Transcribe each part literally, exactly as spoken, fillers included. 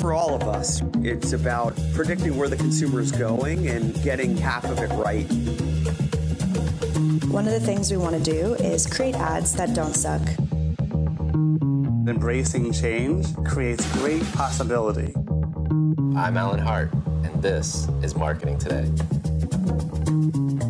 For all of us, it's about predicting where the consumer is going and getting half of it right. One of the things we want to do is create ads that don't suck. Embracing change creates great possibility. I'm Alan Hart, and this is Marketing Today.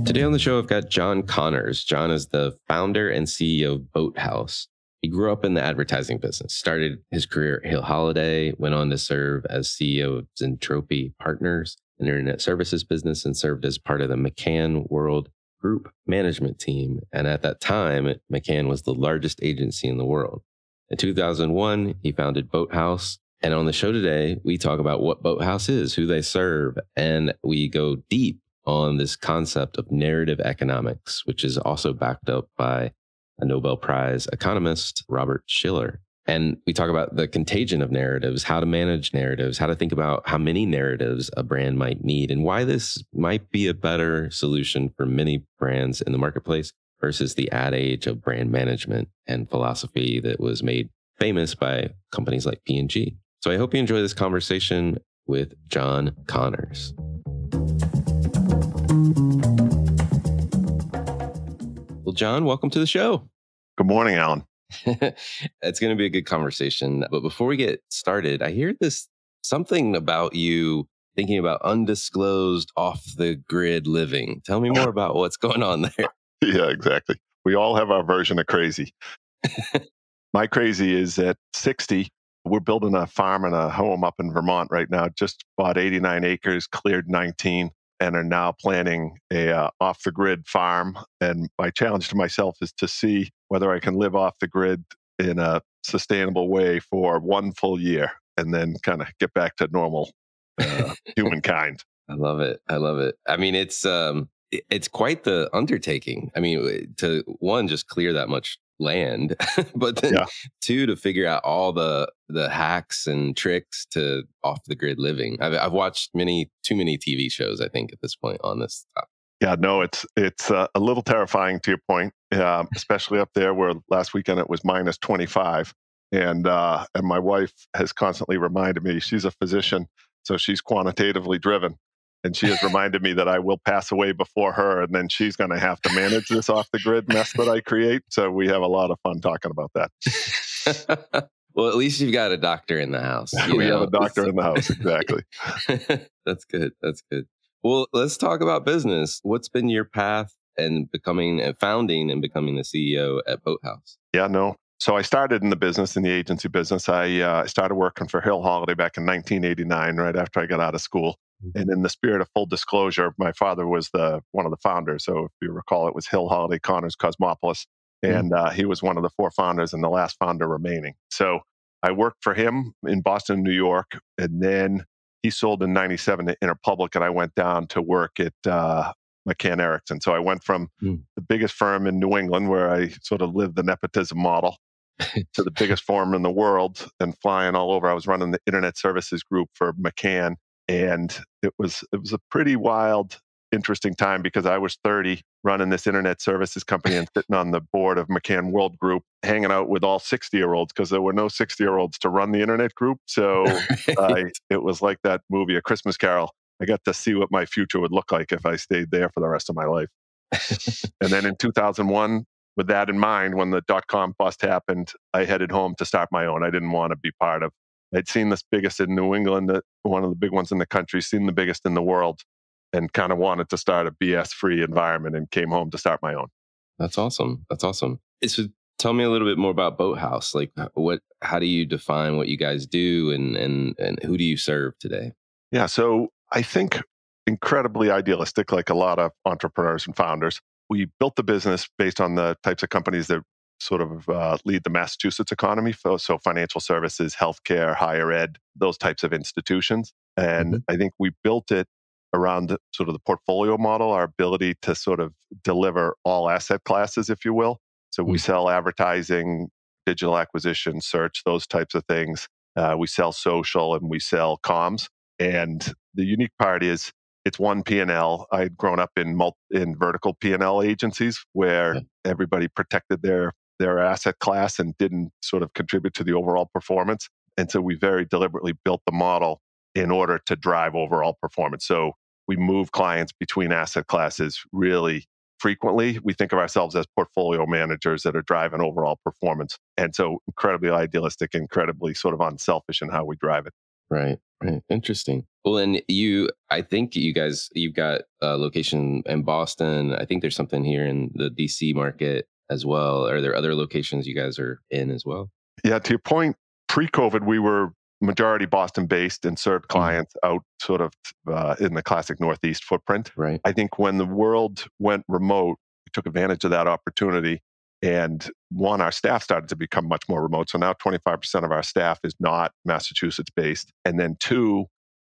Today on the show, I've got John Connors. John is the founder and C E O of Boathouse. He grew up in the advertising business, started his career at Hill Holiday, went on to serve as C E O of Zentropy Partners, an internet services business, and served as part of the McCann World Group management team. And at that time, McCann was the largest agency in the world. In two thousand one, he founded Boathouse. And on the show today, we talk about what Boathouse is, who they serve, and we go deep on this concept of narrative economics, which is also backed up by a Nobel Prize economist, Robert Shiller. And we talk about the contagion of narratives, how to manage narratives, how to think about how many narratives a brand might need, and why this might be a better solution for many brands in the marketplace versus the ad age of brand management and philosophy that was made famous by companies like P and G. So I hope you enjoy this conversation with John Connors. Well, John, welcome to the show. Good morning, Alan. It's going to be a good conversation. But before we get started, I hear this something about you thinking about undisclosed off-the-grid living. Tell me more about what's going on there. Yeah, exactly. We all have our version of crazy. My crazy is at sixty, we're building a farm and a home up in Vermont right now. Just bought eighty-nine acres, cleared nineteen, and are now planning a uh, off-the-grid farm. And my challenge to myself is to see whether I can live off the grid in a sustainable way for one full year and then kind of get back to normal uh, humankind. I love it. I love it. I mean, it's um, it's quite the undertaking. I mean, to one, just clear that much land, but then yeah. two, to figure out all the the hacks and tricks to off the grid living. I've, I've watched many too many T V shows, I think, at this point on this stuff. Yeah, no, it's it's uh, a little terrifying to your point, uh, especially up there where last weekend it was minus twenty-five, and uh, and my wife has constantly reminded me, she's a physician, so she's quantitatively driven, and she has reminded me that I will pass away before her, and then she's going to have to manage this off-the-grid mess that I create. So we have a lot of fun talking about that. Well, at least you've got a doctor in the house. You we know? have a doctor in the house, exactly. That's good. That's good. Well, let's talk about business. What's been your path and becoming and founding and becoming the C E O at Boathouse? Yeah, no. So I started in the business, in the agency business. I uh, started working for Hill Holiday back in nineteen eighty-nine, right after I got out of school. And in the spirit of full disclosure, my father was the one of the founders. So if you recall, it was Hill Holiday, Connors, Cosmopolis. And uh, he was one of the four founders and the last founder remaining. So I worked for him in Boston, New York. And then he sold in ninety-seven to Interpublic. And I went down to work at uh, McCann Erickson. So I went from mm. the biggest firm in New England, where I sort of lived the nepotism model, to the biggest firm in the world and flying all over. I was running the internet services group for McCann. And it was it was a pretty wild, interesting time, because I was thirty, running this internet services company and sitting on the board of McCann World Group, hanging out with all sixty-year-olds, because there were no sixty-year-olds to run the internet group. So right. I, it was like that movie, A Christmas Carol. I got to see what my future would look like if I stayed there for the rest of my life. And then in two thousand one, with that in mind, when the dot-com bust happened, I headed home to start my own. I didn't want to be part of I'd seen this biggest in New England, one of the big ones in the country, seen the biggest in the world, and kind of wanted to start a B S-free environment and came home to start my own. That's awesome. That's awesome. So tell me a little bit more about Boathouse. Like, what? How do you define what you guys do, and and and who do you serve today? Yeah, so I think incredibly idealistic, like a lot of entrepreneurs and founders. We built the business based on the types of companies that sort of uh, lead the Massachusetts economy. So financial services, healthcare, higher ed, those types of institutions. And mm-hmm. I think we built it around sort of the portfolio model, our ability to sort of deliver all asset classes, if you will. So mm-hmm. we sell advertising, digital acquisition, search, those types of things. Uh, we sell social and we sell comms. And the unique part is it's one P and L. I'd grown up in multi, in vertical P and L agencies where yeah. everybody protected their their asset class and didn't sort of contribute to the overall performance. And so we very deliberately built the model in order to drive overall performance. So we move clients between asset classes really frequently. We think of ourselves as portfolio managers that are driving overall performance. And so incredibly idealistic, incredibly sort of unselfish in how we drive it. Right. Right. Interesting. Well, and you, I think you guys, you've got a location in Boston. I think there's something here in the D C market as well. Are there other locations you guys are in as well? Yeah. To your point, pre-COVID, we were majority Boston-based and served clients mm-hmm. out sort of uh, in the classic Northeast footprint. Right. I think when the world went remote, we took advantage of that opportunity. And one, our staff started to become much more remote. So now twenty-five percent of our staff is not Massachusetts-based. And then two,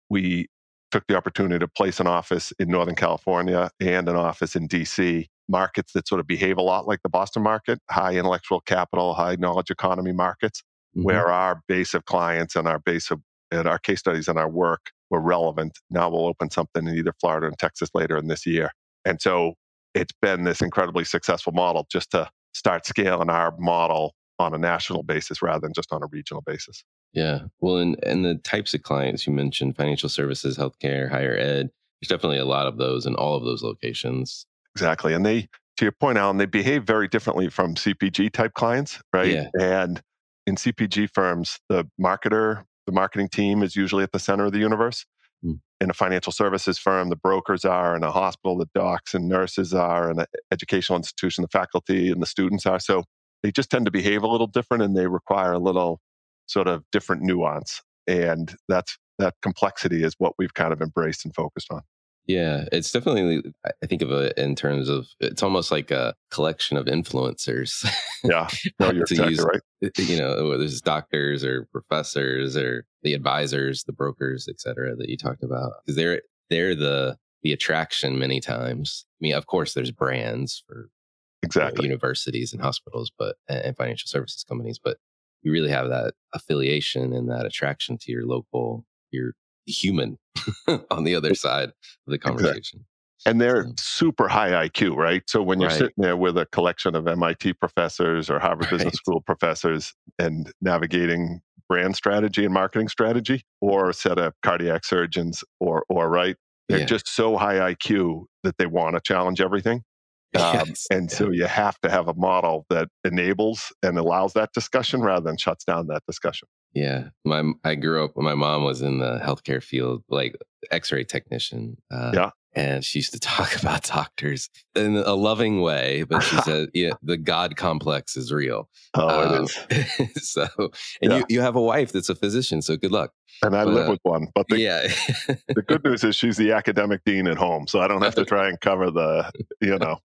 we took the opportunity to place an office in Northern California and an office in D C, markets that sort of behave a lot like the Boston market, high intellectual capital, high knowledge economy markets, mm-hmm. where our base of clients and our base of and our case studies and our work were relevant. Now we'll open something in either Florida and Texas later in this year. And so it's been this incredibly successful model just to start scaling our model on a national basis rather than just on a regional basis. Yeah. Well, and, and the types of clients you mentioned, financial services, healthcare, higher ed, there's definitely a lot of those in all of those locations. Exactly. And they, to your point, Alan, they behave very differently from C P G type clients, right? Yeah. And in C P G firms, the marketer, the marketing team is usually at the center of the universe. Mm. In a financial services firm, the brokers are, in a hospital, the docs and nurses are, in an educational institution, the faculty and the students are. So they just tend to behave a little different and they require a little sort of different nuance. And that's that complexity is what we've kind of embraced and focused on. Yeah, it's definitely, I think of it in terms of, it's almost like a collection of influencers. Yeah, no, you're exactly use, right. You know, whether it's doctors or professors or the advisors, the brokers, et cetera, that you talked about. Because they're, they're the, the attraction many times. I mean, of course, there's brands for exactly you know, universities and hospitals but and financial services companies, but you really have that affiliation and that attraction to your local, your human on the other side of the conversation. Exactly. And they're so. super high I Q, right? So when you're right. sitting there with a collection of M I T professors or Harvard right. Business School professors and navigating brand strategy and marketing strategy, or a set of cardiac surgeons, or, or right, they're yeah. just so high I Q that they want to challenge everything. Um, yes. And yeah. so you have to have a model that enables and allows that discussion rather than shuts down that discussion. Yeah, my I grew up. My mom was in the healthcare field, like X-ray technician. Uh, yeah, and she used to talk about doctors in a loving way, but she said, "Yeah, the God complex is real." Oh, um, it is. So, and yeah. you you have a wife that's a physician, so good luck. And I but, live uh, with one, but the, yeah. the good news is she's the academic dean at home, so I don't have to try and cover the you know.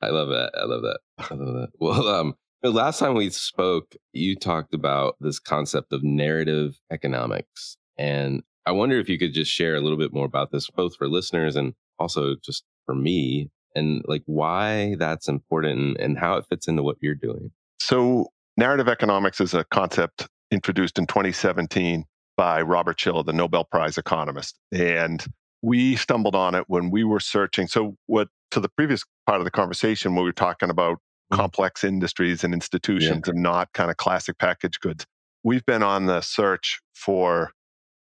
I love that. I love that. I love that. Well, um. The last time we spoke, you talked about this concept of narrative economics. And I wonder if you could just share a little bit more about this, both for listeners and also just for me, and like why that's important and how it fits into what you're doing. So narrative economics is a concept introduced in twenty seventeen by Robert Shiller, the Nobel Prize economist. And we stumbled on it when we were searching. So what to the previous part of the conversation, where we were talking about complex industries and institutions yeah. and not kind of classic packaged goods. We've been on the search for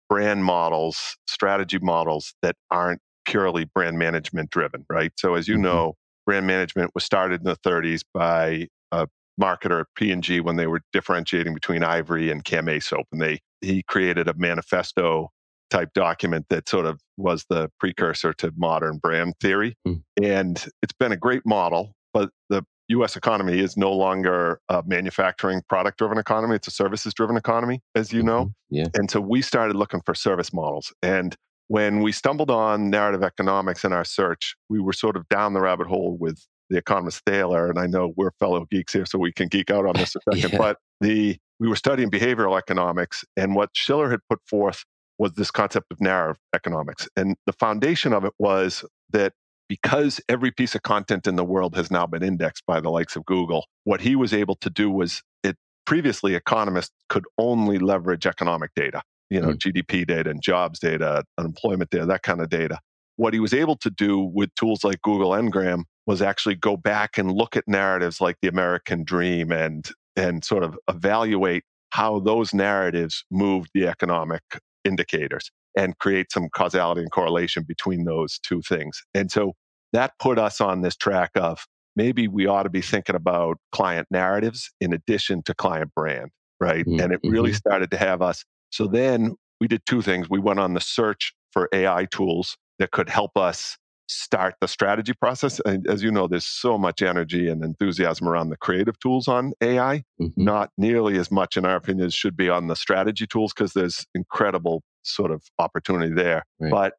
brand models, strategy models that aren't purely brand management driven, right? So as you mm-hmm. know, brand management was started in the thirties by a marketer at P and G when they were differentiating between Ivory and Camay soap. And they he created a manifesto type document that sort of was the precursor to modern brand theory. Mm-hmm. And it's been a great model, but the U S economy is no longer a manufacturing product-driven economy. It's a services-driven economy, as you know. Mm-hmm. Yeah. And so we started looking for service models. And when we stumbled on narrative economics in our search, we were sort of down the rabbit hole with the economist Thaler. And I know we're fellow geeks here, so we can geek out on this a second. yeah. But the we were studying behavioral economics. And what Shiller had put forth was this concept of narrative economics. And the foundation of it was that because every piece of content in the world has now been indexed by the likes of Google, what he was able to do was it previously economists could only leverage economic data, you know, mm-hmm. G D P data and jobs data, unemployment data, that kind of data. What he was able to do with tools like Google Ngram was actually go back and look at narratives like the American Dream and and sort of evaluate how those narratives move the economic indicators and create some causality and correlation between those two things. And so that put us on this track of maybe we ought to be thinking about client narratives in addition to client brand, right? Mm-hmm. And it really started to have us. So then we did two things. We went on the search for A I tools that could help us start the strategy process. And as you know, there's so much energy and enthusiasm around the creative tools on A I, mm-hmm. not nearly as much, in our opinion, as should be on the strategy tools, because there's incredible sort of opportunity there. Right. But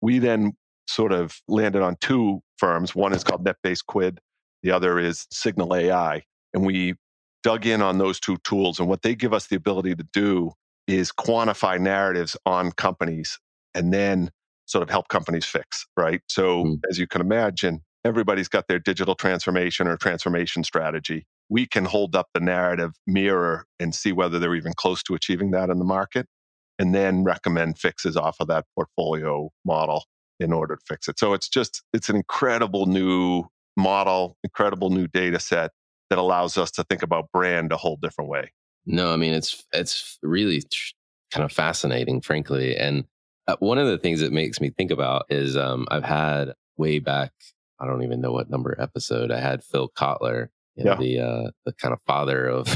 we then sort of landed on two firms. One is called NetBase Quid. The other is Signal A I. And we dug in on those two tools. And what they give us the ability to do is quantify narratives on companies and then sort of help companies fix, right? So mm. as you can imagine, everybody's got their digital transformation or transformation strategy. We can hold up the narrative mirror and see whether they're even close to achieving that in the market, and then recommend fixes off of that portfolio model in order to fix it. So it's just, it's an incredible new model, incredible new data set that allows us to think about brand a whole different way. No, I mean, it's it's really kind of fascinating, frankly. And one of the things that makes me think about is um, I've had way back, I don't even know what number episode, I had Phil Kotler, you know, yeah. the uh, the kind of father of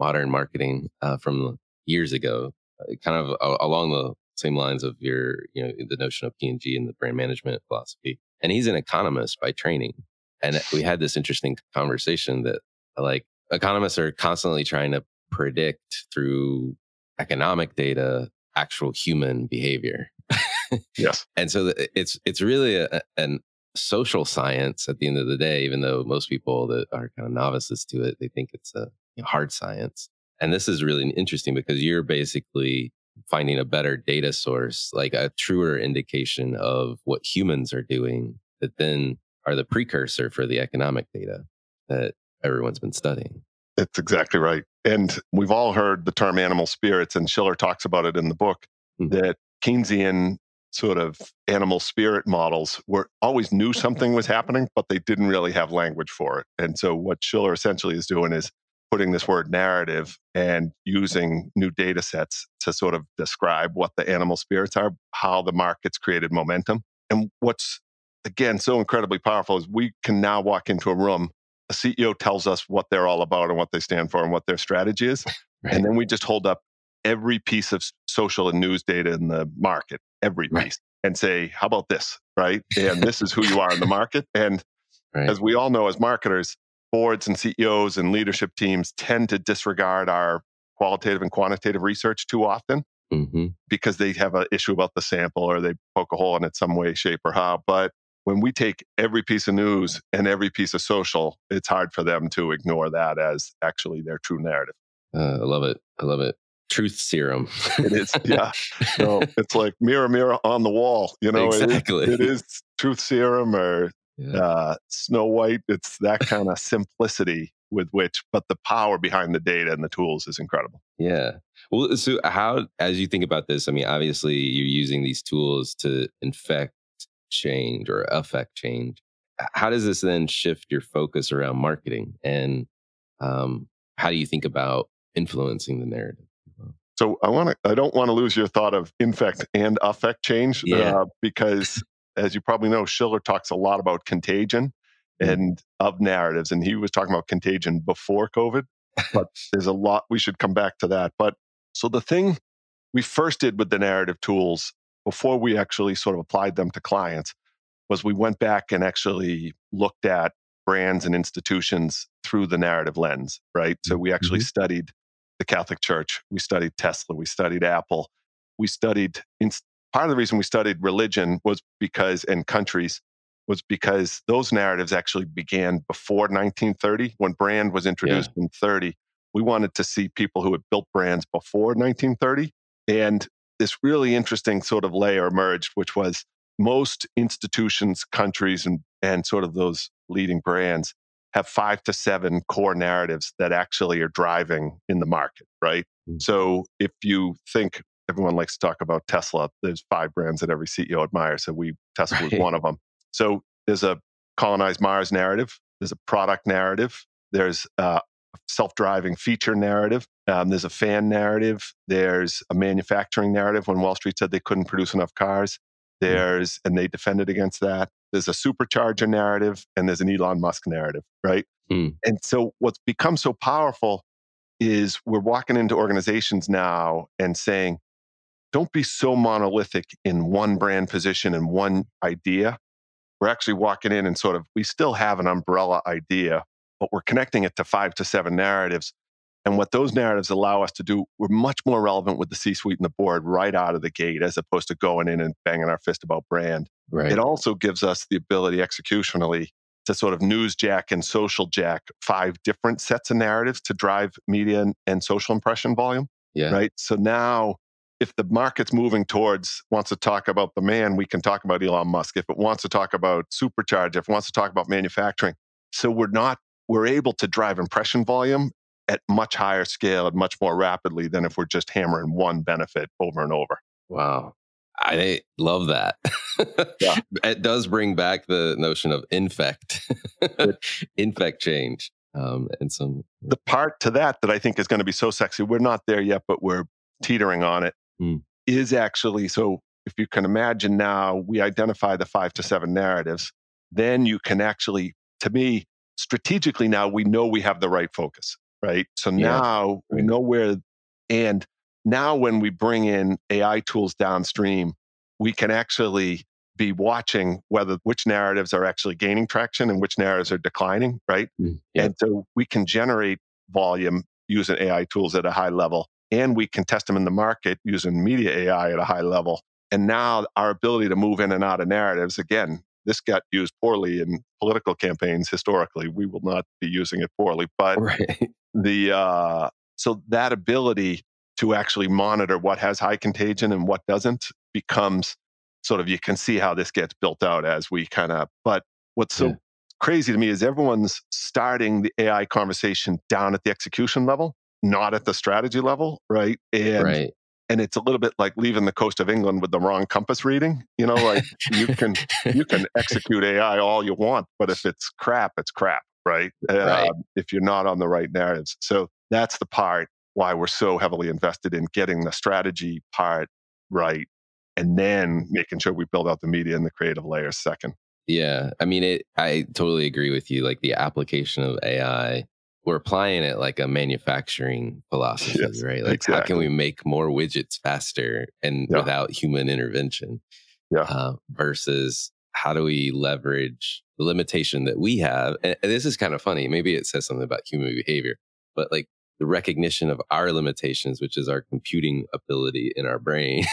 modern marketing uh, from years ago, kind of uh, along the same lines of your, you know, the notion of P and G and the brand management philosophy. And he's an economist by training. And we had this interesting conversation that, like, economists are constantly trying to predict through economic data actual human behavior. Yes. And so it's it's really a, a social science at the end of the day, even though most people that are kind of novices to it, they think it's a hard science. And this is really interesting because you're basically finding a better data source, like a truer indication of what humans are doing that then are the precursor for the economic data that everyone's been studying. That's exactly right. And we've all heard the term animal spirits, and Shiller talks about it in the book, mm-hmm. that Keynesian sort of animal spirit models were always knew something was happening, but they didn't really have language for it. And so what Shiller essentially is doing is putting this word narrative and using new data sets to sort of describe what the animal spirits are, how the market's created momentum. And what's, again, so incredibly powerful is we can now walk into a room, a C E O tells us what they're all about and what they stand for and what their strategy is. Right. And then we just hold up every piece of social and news data in the market, every right. piece, and say, how about this, right? And this is who you are in the market. And right. as we all know, as marketers, boards and C E Os and leadership teams tend to disregard our qualitative and quantitative research too often mm-hmm. because they have an issue about the sample or they poke a hole in it some way, shape, or how. But when we take every piece of news and every piece of social, it's hard for them to ignore that as actually their true narrative. Uh, I love it. I love it. Truth serum. It is. Yeah. No, it's like mirror, mirror on the wall. You know, exactly. it, it is truth serum or yeah. uh, Snow White. It's that kind of simplicity with which, but the power behind the data and the tools is incredible. Yeah. Well, so how, as you think about this, I mean, obviously you're using these tools to infect change or affect change. How does this then shift your focus around marketing? And um, how do you think about influencing the narrative? So I want to, I don't want to lose your thought of infect and affect change yeah. uh, because as you probably know, Shiller talks a lot about contagion mm-hmm. and of narratives. And he was talking about contagion before COVID, but there's a lot, we should come back to that. But so the thing we first did with the narrative tools before we actually sort of applied them to clients, was we went back and actually looked at brands and institutions through the narrative lens, right? So we actually mm-hmm. studied the Catholic Church, we studied Tesla, we studied Apple, we studied, part of the reason we studied religion was because, and countries, was because those narratives actually began before nineteen thirty, when brand was introduced yeah. in thirty. We wanted to see people who had built brands before nineteen thirty, and this really interesting sort of layer emerged, which was most institutions, countries, and, and sort of those leading brands have five to seven core narratives that actually are driving in the market, right? Mm-hmm. So if you think, everyone likes to talk about Tesla, there's five brands that every C E O admires, so we Tesla right. was one of them. So there's a colonize Mars narrative, there's a product narrative, there's uh, self-driving feature narrative. Um, there's a fan narrative. There's a manufacturing narrative when Wall Street said they couldn't produce enough cars. There's, and they defended against that. There's a supercharger narrative, and there's an Elon Musk narrative, right? Mm. And so what's become so powerful is we're walking into organizations now and saying, don't be so monolithic in one brand position and one idea. We're actually walking in and sort of, we still have an umbrella idea, but we're connecting it to five to seven narratives. And what those narratives allow us to do, we're much more relevant with the C-suite and the board right out of the gate, as opposed to going in and banging our fist about brand. Right. It also gives us the ability executionally to sort of news jack and social jack five different sets of narratives to drive media and, and social impression volume. Yeah. Right. So now if the market's moving towards, wants to talk about the man, we can talk about Elon Musk. If it wants to talk about supercharger, if it wants to talk about manufacturing. So we're not, we're able to drive impression volume at much higher scale and much more rapidly than if we're just hammering one benefit over and over. Wow. I love that. Yeah. It does bring back the notion of infect, infect change. Um, and some The part to that that I think is going to be so sexy, we're not there yet, but we're teetering on it, mm. is actually, so if you can imagine now, we identify the five to seven narratives, then you can actually, to me, strategically now, we know we have the right focus. Right. So now yeah. we know where, and now when we bring in A I tools downstream, we can actually be watching whether which narratives are actually gaining traction and which narratives are declining. Right. Mm, yeah. And so we can generate volume using A I tools at a high level, and we can test them in the market using media A I at a high level. And now our ability to move in and out of narratives, again, this got used poorly in political campaigns historically. We will not be using it poorly, but right. the uh, so that ability to actually monitor what has high contagion and what doesn't becomes sort of, you can see how this gets built out as we kind of, but what's so yeah. crazy to me is everyone's starting the A I conversation down at the execution level, not at the strategy level, right? And right. And it's a little bit like leaving the coast of England with the wrong compass reading. You know, like you can you can execute A I all you want, but if it's crap, it's crap, right? right. Um, if you're not on the right narratives. So that's the part why we're so heavily invested in getting the strategy part right, and then making sure we build out the media and the creative layers second. Yeah, I mean, it, I totally agree with you. Like the application of A I, we're applying it like a manufacturing philosophy, yes, right? Like exactly. How can we make more widgets faster and yeah. without human intervention yeah. uh, versus how do we leverage the limitation that we have? And, and this is kind of funny. Maybe it says something about human behavior, but like the recognition of our limitations, which is our computing ability in our brain.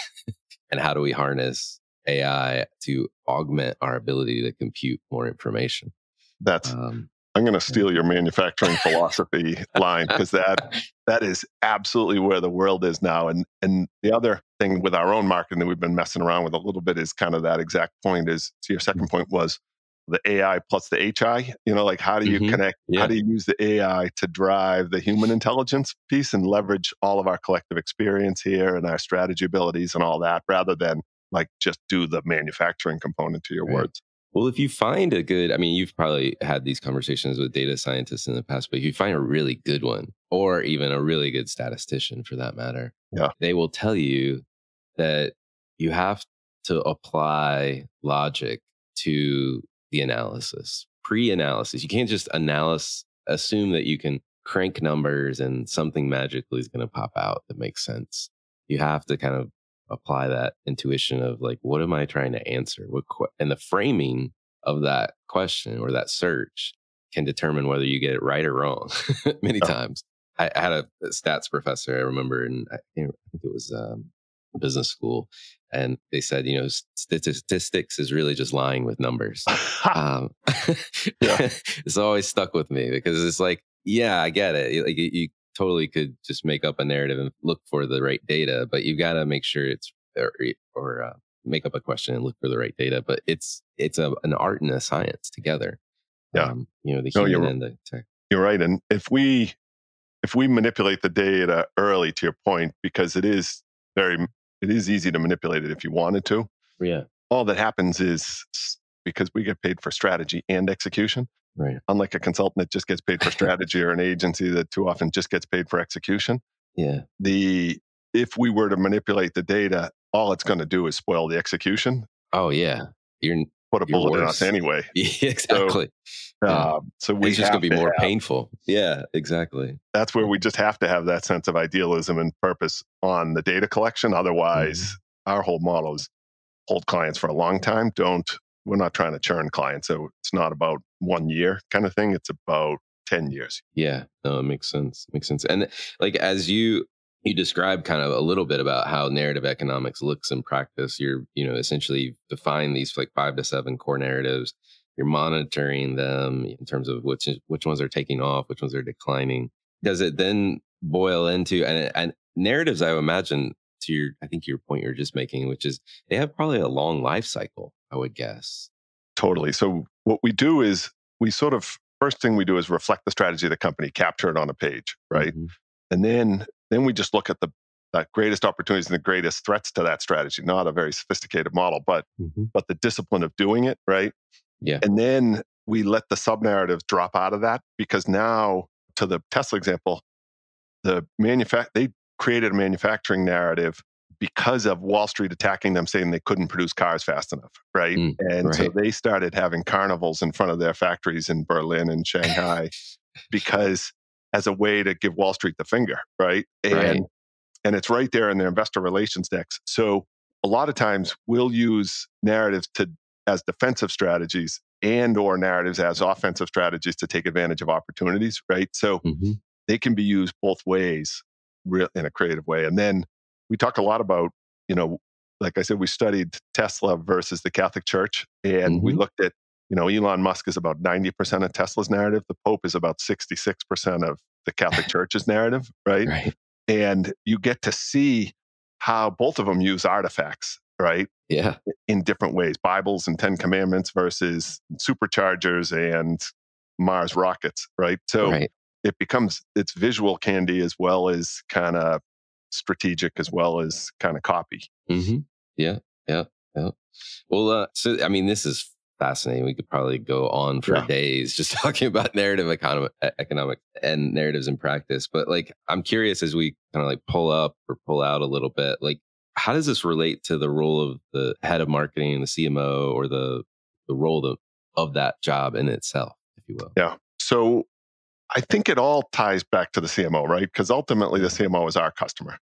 And how do we harness A I to augment our ability to compute more information? That's... Um, I'm going to steal your manufacturing philosophy line, because that that is absolutely where the world is now. And and the other thing with our own marketing that we've been messing around with a little bit is kind of that exact point. Is to your second point was the A I plus the H I. You know, like how do you mm-hmm. connect? Yeah. How do you use the A I to drive the human intelligence piece and leverage all of our collective experience here and our strategy abilities and all that, rather than like just do the manufacturing component to your right. words. Well, if you find a good, I mean, you've probably had these conversations with data scientists in the past, but if you find a really good one, or even a really good statistician for that matter, yeah. they will tell you that you have to apply logic to the analysis, pre-analysis. You can't just analyze, assume that you can crank numbers and something magically is going to pop out that makes sense. You have to kind of apply that intuition of like, what am I trying to answer? What qu and the framing of that question or that search can determine whether you get it right or wrong. Many yeah. times. I, I had a stats professor, I remember, and I think it was um, business school. And they said, you know, statistics is really just lying with numbers. um, it's always stuck with me because it's like, yeah, I get it. Like you totally could just make up a narrative and look for the right data, but you got to make sure it's or, or uh, make up a question and look for the right data. But it's it's a, an art and a science together. Yeah, um, you know the human no, you're, and the tech. You're right, and if we if we manipulate the data early, to your point, because it is very it is easy to manipulate it if you wanted to. Yeah, all that happens is because we get paid for strategy and execution. Right. Unlike a consultant that just gets paid for strategy or an agency that too often just gets paid for execution. Yeah. The if we were to manipulate the data, all it's going to do is spoil the execution. Oh yeah. You're put a you're bullet worse. in us anyway. Yeah, exactly. So, yeah. Uh, so we it's just going to be more have, painful. Yeah, exactly. That's where we just have to have that sense of idealism and purpose on the data collection. Otherwise, mm-hmm. our whole model is hold clients for a long time. Don't We're not trying to churn clients. So it's not about one year kind of thing. It's about ten years. Yeah, no, it makes sense. Makes sense. And like, as you, you described kind of a little bit about how narrative economics looks in practice, you're, you know, essentially define these like five to seven core narratives. You're monitoring them in terms of which, which ones are taking off, which ones are declining. Does it then boil into, and, and narratives, I imagine, to your, I think your point you're just making, which is they have probably a long life cycle, I would guess. Totally. So what we do is we sort of, first thing we do is reflect the strategy of the company, capture it on a page, right? Mm-hmm. And then then we just look at the, the greatest opportunities and the greatest threats to that strategy. Not a very sophisticated model, but mm-hmm. but the discipline of doing it, right? Yeah. And then we let the sub-narratives drop out of that, because now, to the Tesla example, the manufact they created a manufacturing narrative because of Wall Street attacking them, saying they couldn't produce cars fast enough, right? Mm, and right. so they started having carnivals in front of their factories in Berlin and Shanghai because as a way to give Wall Street the finger, right? And right. and it's right there in their investor relations decks. So a lot of times we'll use narratives to as defensive strategies and or narratives as offensive strategies to take advantage of opportunities, right? So mm-hmm. they can be used both ways in a creative way. And then we talk a lot about, you know, like I said, we studied Tesla versus the Catholic Church. And mm-hmm. we looked at, you know, Elon Musk is about ninety percent of Tesla's narrative. The Pope is about sixty-six percent of the Catholic Church's narrative, right? right? And you get to see how both of them use artifacts, right? Yeah. In different ways. Bibles and Ten Commandments versus superchargers and Mars rockets, right? So right. it becomes, it's visual candy as well as kind of strategic as well as kind of copy. Mm-hmm. Yeah, yeah, yeah. Well, uh, so I mean, this is fascinating. We could probably go on for yeah. days just talking about narrative economy, economic and narratives in practice. But like, I'm curious as we kind of like pull up or pull out a little bit, like, how does this relate to the role of the head of marketing and the C M O, or the the role of, of that job in itself, if you will? Yeah. So I think it all ties back to the C M O, right? Because ultimately the C M O is our customer.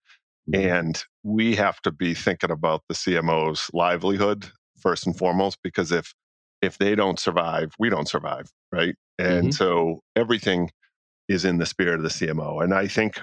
Mm-hmm. And we have to be thinking about the C M O's livelihood first and foremost, because if if they don't survive, we don't survive, right? And mm-hmm. so everything is in the spirit of the C M O. And I think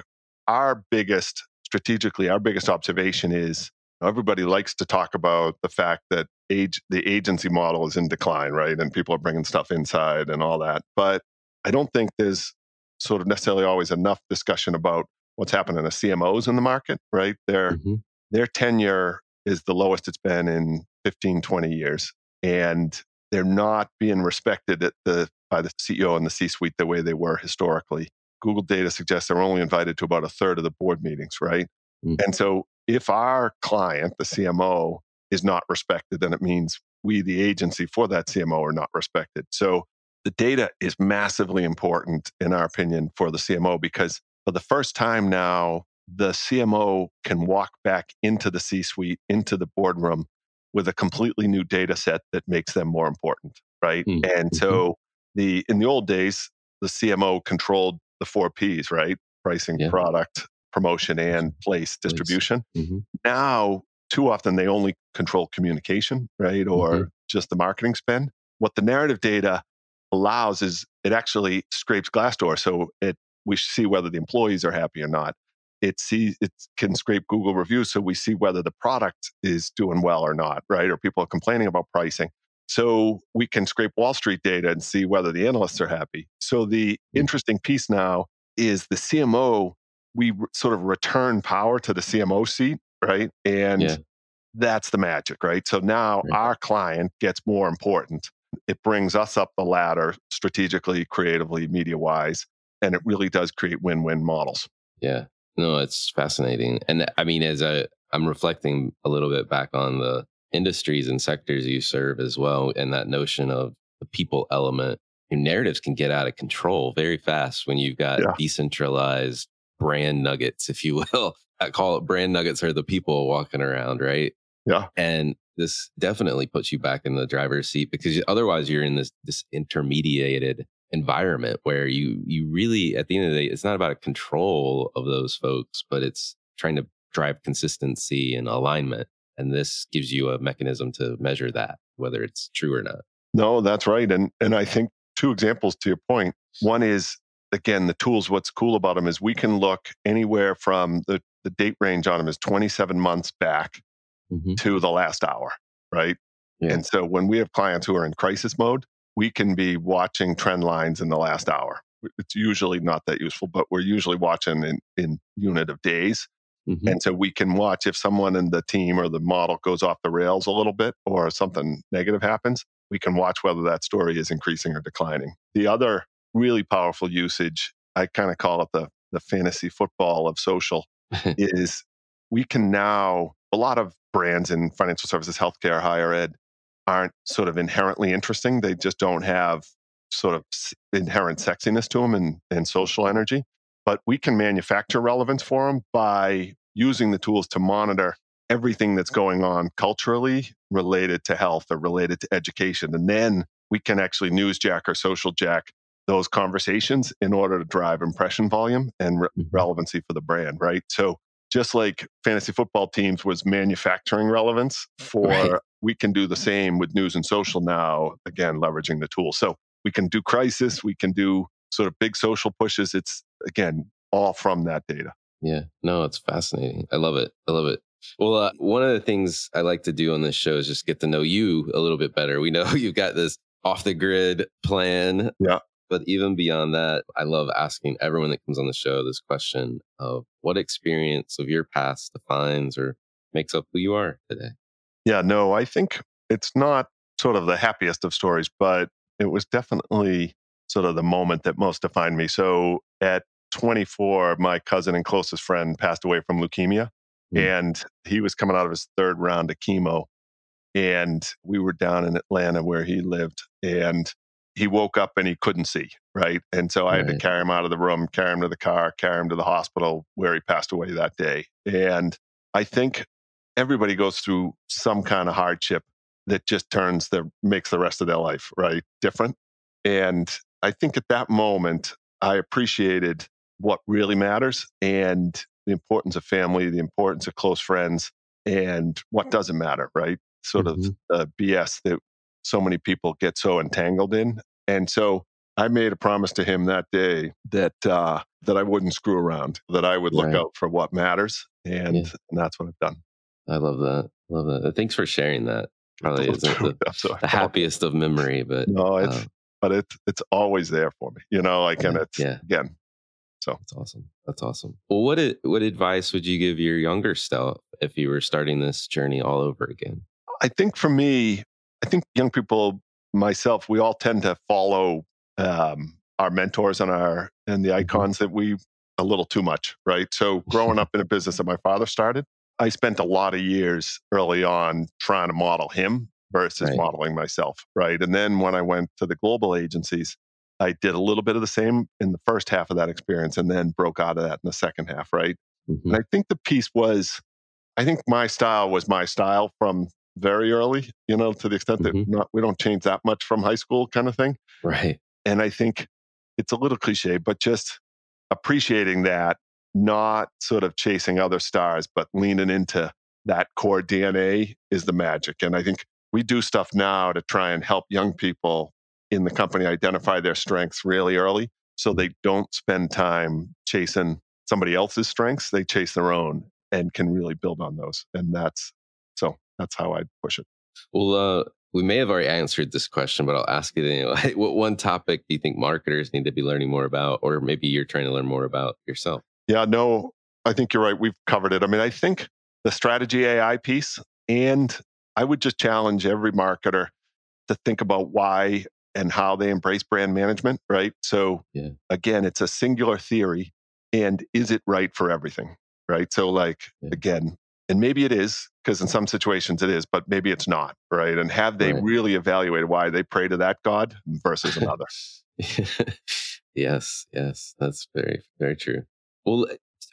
our biggest, strategically, our biggest observation is everybody likes to talk about the fact that age, the agency model is in decline, right? And people are bringing stuff inside and all that. But I don't think there's sort of necessarily always enough discussion about what's happening to C M Os in the market, right? Their mm-hmm. their tenure is the lowest it's been in fifteen, twenty years. And they're not being respected at the by the C E O and the C-suite the way they were historically. Google data suggests they're only invited to about a third of the board meetings, right? Mm-hmm. And so if our client, the C M O, is not respected, then it means we, the agency for that C M O, are not respected. So the data is massively important, in our opinion, for the C M O, because for the first time now, the C M O can walk back into the C-suite, into the boardroom, with a completely new data set that makes them more important, right? Mm-hmm. And so the in the old days, the C M O controlled the four Ps, right? Pricing, yeah. product, promotion, and place, distribution. Mm-hmm. Now, too often, they only control communication, right? Or mm-hmm. just the marketing spend. What the narrative data allows is it actually scrapes Glassdoor, so it we see whether the employees are happy or not. It sees it can scrape Google reviews, so we see whether the product is doing well or not, right? Or people are complaining about pricing, so we can scrape Wall Street data and see whether the analysts are happy. So the interesting piece now is the C M O. We re- sort of return power to the C M O seat, right? And yeah. that's the magic, right? So now right. our client gets more important. It brings us up the ladder strategically, creatively, media-wise, and it really does create win-win models. Yeah, no, it's fascinating. And I mean, as I, I'm reflecting a little bit back on the industries and sectors you serve as well, and that notion of the people element narratives can get out of control very fast when you've got yeah. decentralized brand nuggets, if you will. I call it brand nuggets are the people walking around, right? Yeah. And this definitely puts you back in the driver's seat, because otherwise you're in this this intermediated environment where you you really, at the end of the day, it's not about a control of those folks, but it's trying to drive consistency and alignment. And this gives you a mechanism to measure that, whether it's true or not. No, that's right. And and I think two examples to your point. One is, again, the tools, what's cool about them is we can look anywhere from the, the date range on them is twenty-seven months back mm-hmm. to the last hour, right? Yeah. And so when we have clients who are in crisis mode, we can be watching trend lines in the last hour. It's usually not that useful, but we're usually watching in, in unit of days. Mm-hmm. And so we can watch if someone in the team or the model goes off the rails a little bit or something negative happens, we can watch whether that story is increasing or declining. The other really powerful usage, I kind of call it the, the fantasy football of social, is we can now, a lot of brands in financial services, healthcare, higher ed, aren't sort of inherently interesting. They just don't have sort of inherent sexiness to them and, and social energy. But we can manufacture relevance for them by using the tools to monitor everything that's going on culturally related to health or related to education. And then we can actually newsjack or social jack those conversations in order to drive impression volume and re- relevancy for the brand, right? So just like fantasy football teams was manufacturing relevance for, right. we can do the same with news and social now, again, leveraging the tool. So we can do crisis, we can do sort of big social pushes. It's, again, all from that data. Yeah, no, it's fascinating. I love it. I love it. Well, uh, one of the things I like to do on this show is just get to know you a little bit better. We know you've got this off the grid plan. Yeah. But even beyond that, I love asking everyone that comes on the show this question of what experience of your past defines or makes up who you are today? Yeah, no, I think it's not sort of the happiest of stories, but it was definitely sort of the moment that most defined me. So at twenty-four, my cousin and closest friend passed away from leukemia. Mm-hmm. And he was coming out of his third round of chemo. And we were down in Atlanta where he lived. And he woke up and he couldn't see, right? And so I right. had to carry him out of the room, carry him to the car, carry him to the hospital where he passed away that day. And I think everybody goes through some kind of hardship that just turns the, makes the rest of their life, right, different. And I think at that moment, I appreciated what really matters and the importance of family, the importance of close friends, and what doesn't matter, right? Sort mm-hmm. of the B S that so many people get so entangled in. And so I made a promise to him that day that uh, that I wouldn't screw around, that I would look right. out for what matters. And, yeah. and that's what I've done. I love that. Love that. Thanks for sharing that. Probably isn't the, the happiest of memory, but no, it's, uh, but it's it's always there for me. You know, like, and it's yeah. again. So that's awesome. That's awesome. Well, what what advice would you give your younger self if you were starting this journey all over again? I think for me, I think young people, myself, we all tend to follow um, our mentors and our and the icons that we a little too much, right? So growing up in a business that my father started, I spent a lot of years early on trying to model him versus right. modeling myself, right? And then when I went to the global agencies, I did a little bit of the same in the first half of that experience and then broke out of that in the second half, right? Mm-hmm. And I think the piece was, I think my style was my style from very early, you know, to the extent that mm-hmm. not, we don't change that much from high school kind of thing. Right. And I think it's a little cliche, but just appreciating that, not sort of chasing other stars, but leaning into that core D N A is the magic. And I think we do stuff now to try and help young people in the company identify their strengths really early so they don't spend time chasing somebody else's strengths. They chase their own and can really build on those. And that's, so that's how I push it. Well, uh, we may have already answered this question, but I'll ask it anyway. What one topic do you think marketers need to be learning more about, or maybe you're trying to learn more about yourself? Yeah, no, I think you're right. We've covered it. I mean, I think the strategy A I piece, and I would just challenge every marketer to think about why and how they embrace brand management, right? So yeah. again, it's a singular theory, and is it right for everything, right? So like, yeah. again, And maybe it is, because in some situations it is, but maybe it's not, right? And have they right. really evaluated why they pray to that God versus another? yes, yes, that's very, very true. Well,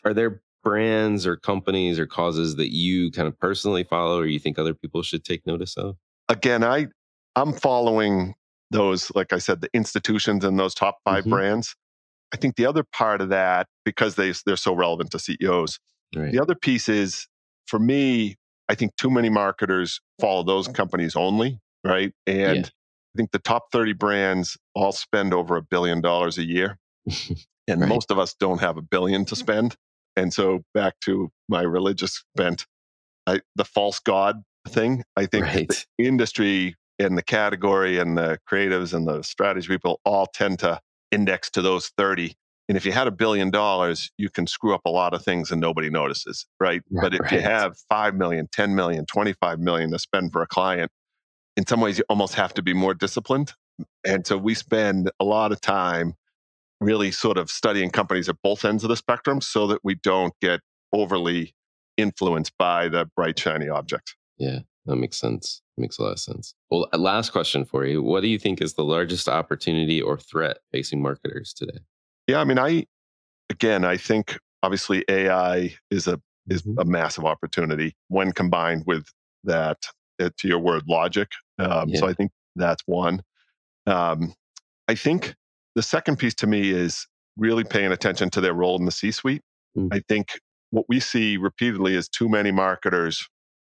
are there brands or companies or causes that you kind of personally follow or you think other people should take notice of? Again, I, I'm following those, like I said, the institutions and those top five mm-hmm. brands. I think the other part of that, because they, they're so relevant to C E Os, right. the other piece is, for me, I think too many marketers follow those companies only, right? And yeah. I think the top thirty brands all spend over a billion dollars a year. And right. most of us don't have a billion to spend. And so back to my religious bent, I, the false God thing, I think right. the industry and the category and the creatives and the strategy people all tend to index to those thirty. And if you had a billion dollars, you can screw up a lot of things and nobody notices, right? Yeah, but if right. you have five million, ten million, twenty-five million to spend for a client, in some ways you almost have to be more disciplined. And so we spend a lot of time really sort of studying companies at both ends of the spectrum so that we don't get overly influenced by the bright, shiny object. Yeah, that makes sense. Makes a lot of sense. Well, last question for you. What do you think is the largest opportunity or threat facing marketers today? Yeah, I mean, I, again, I think obviously A I is a is a massive opportunity when combined with that, uh, to your word, logic. Um, yeah. So I think that's one. Um, I think the second piece to me is really paying attention to their role in the C-suite. Mm. I think what we see repeatedly is too many marketers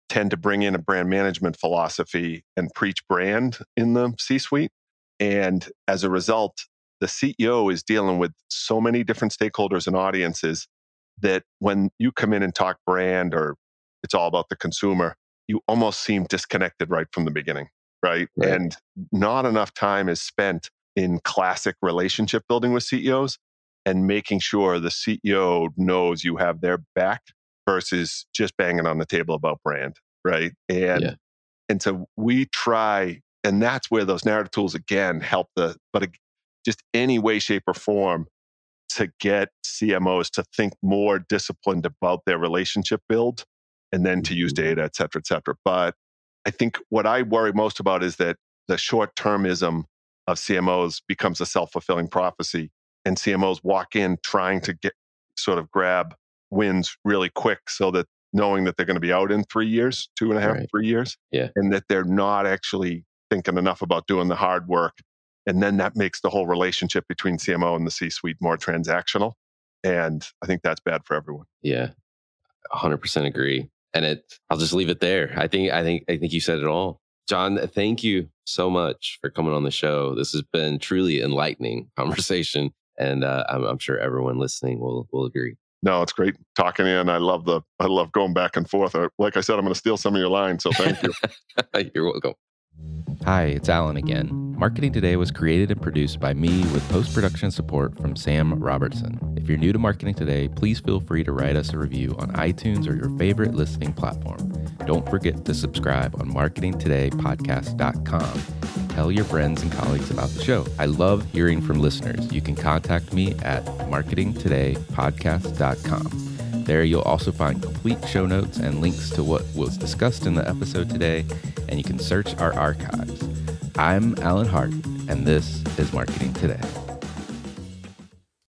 tend to bring in a brand management philosophy and preach brand in the C-suite. And as a result, the C E O is dealing with so many different stakeholders and audiences that when you come in and talk brand or it's all about the consumer, you almost seem disconnected right from the beginning, right? right. And not enough time is spent in classic relationship building with C E Os and making sure the C E O knows you have their back versus just banging on the table about brand, right? And, yeah. and so we try, and that's where those narrative tools, again, help the... but. Again, just any way, shape, or form to get C M Os to think more disciplined about their relationship build and then to use data, et cetera, et cetera. But I think what I worry most about is that the short-termism of C M Os becomes a self-fulfilling prophecy, and C M Os walk in trying to get sort of grab wins really quick so that knowing that they're going to be out in three years, two and a half, right. three years, yeah. and that they're not actually thinking enough about doing the hard work. And then that makes the whole relationship between C M O and the C-suite more transactional. And I think that's bad for everyone. Yeah, one hundred percent agree. And it, I'll just leave it there. I think, I think, I think you said it all. John, thank you so much for coming on the show. This has been truly enlightening conversation. And uh, I'm, I'm sure everyone listening will, will agree. No, it's great talking to you, and I love the, I love going back and forth. Like I said, I'm going to steal some of your lines, so thank you. You're welcome. Hi, it's Alan again. Marketing Today was created and produced by me with post-production support from Sam Robertson. If you're new to Marketing Today, please feel free to write us a review on iTunes or your favorite listening platform. Don't forget to subscribe on marketing today podcast dot com. Tell your friends and colleagues about the show. I love hearing from listeners. You can contact me at marketing today podcast dot com. There you'll also find complete show notes and links to what was discussed in the episode today, and you can search our archives. I'm Alan Hart, and this is Marketing Today.